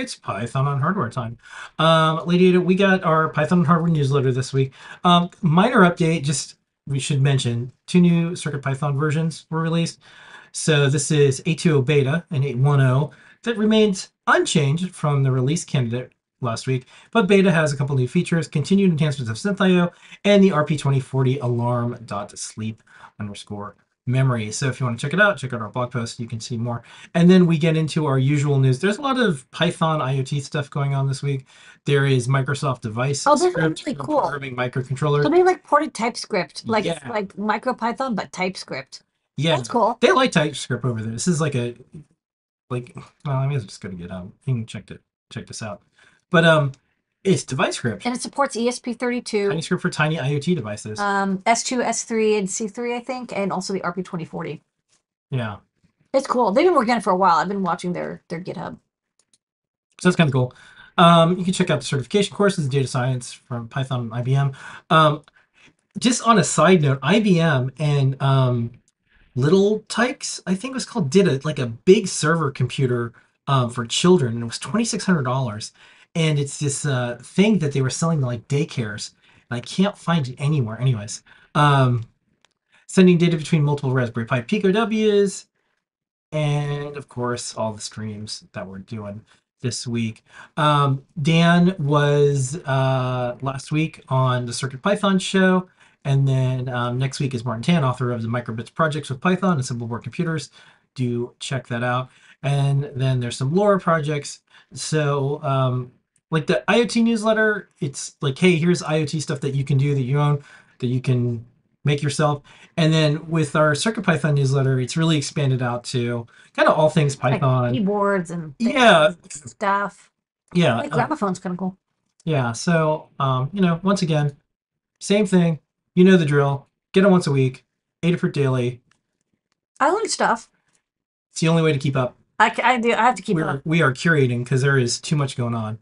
It's Python on Hardware time. Lady, we got our Python on Hardware newsletter this week. Minor update, just we should mention, 2 new CircuitPython versions were released. So this is 8.2.0 beta and 8.1.0 that remains unchanged from the release candidate last week, but beta has a couple new features, continued enhancements of synthio, and the rp2040 alarm.sleep_memory. So if you want to check out our blog post, you can see more. And then we get into our usual news. There's a lot of Python IoT stuff going on this week. There is Microsoft DeviceScript. Oh, they're really cool. Programming microcontrollers. Something like ported TypeScript, like, yeah, like MicroPython, but TypeScript. Yeah, that's cool. They like TypeScript over there. This is like a, like, well, I mean, I'm just going to get out. You can check this out. But it's DeviceScript. And it supports ESP32. TinyScript for tiny IoT devices. S2, S3, and C3, I think, and also the RP2040. Yeah. It's cool. They've been working on it for a while. I've been watching their GitHub. So that's kind of cool. You can check out the certification courses, data science from Python and IBM. Just on a side note, IBM and Little Tykes, I think it was called, did it like a big server computer for children, and it was $2,600. And it's this thing that they were selling to like daycares, and I can't find it anywhere. Anyways, sending data between multiple Raspberry Pi PicoWs, and of course all the streams that we're doing this week. Dan was last week on the CircuitPython show, and then next week is Martin Tan, author of the Microbits projects with Python and Simple Board Computers. Do check that out. And then there's some Lora projects. So like the IoT newsletter, it's like, hey, here's IoT stuff that you can do, that you own, that you can make yourself. And then with our CircuitPython newsletter, it's really expanded out to kind of all things Python, like keyboards and things, yeah, stuff. Yeah, like gramophone's kind of cool. Yeah, so you know, once again, same thing. You know the drill. Get it once a week. Adafruit daily. I learned stuff. It's the only way to keep up. I do. I have to keep up. We are curating because there is too much going on.